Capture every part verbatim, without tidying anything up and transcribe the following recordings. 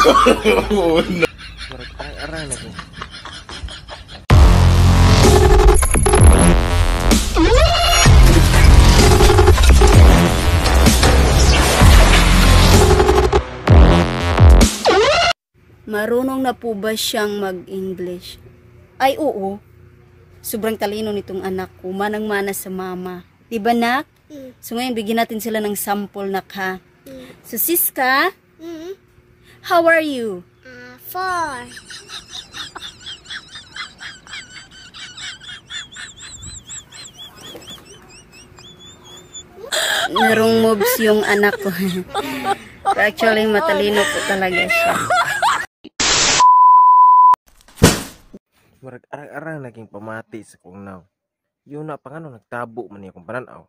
Oh, no. Marunong na po ba siyang mag-English? Ay, oo. Sobrang talino nitong anak ko. Manang-mana sa mama. Diba, nak? Mm. So, ngayon, bigyan natin sila ng sample, nak, ha? Mm. So, Siska? Mm. How are you? Uh, four. Merong moves yung anak ko. Actually, matalino po talaga siya. Murag arang-arang naging pamati sa kong naw. Yun na pangano nagtabo man niya kong pananaw.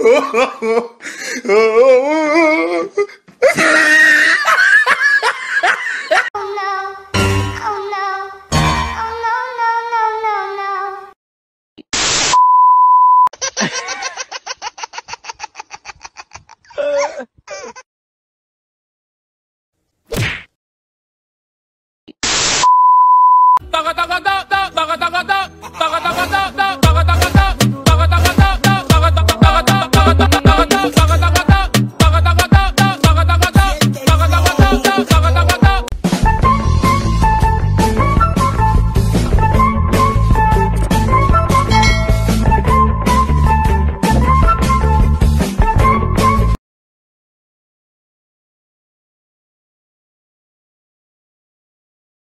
Oh, oh, oh, oh, oh.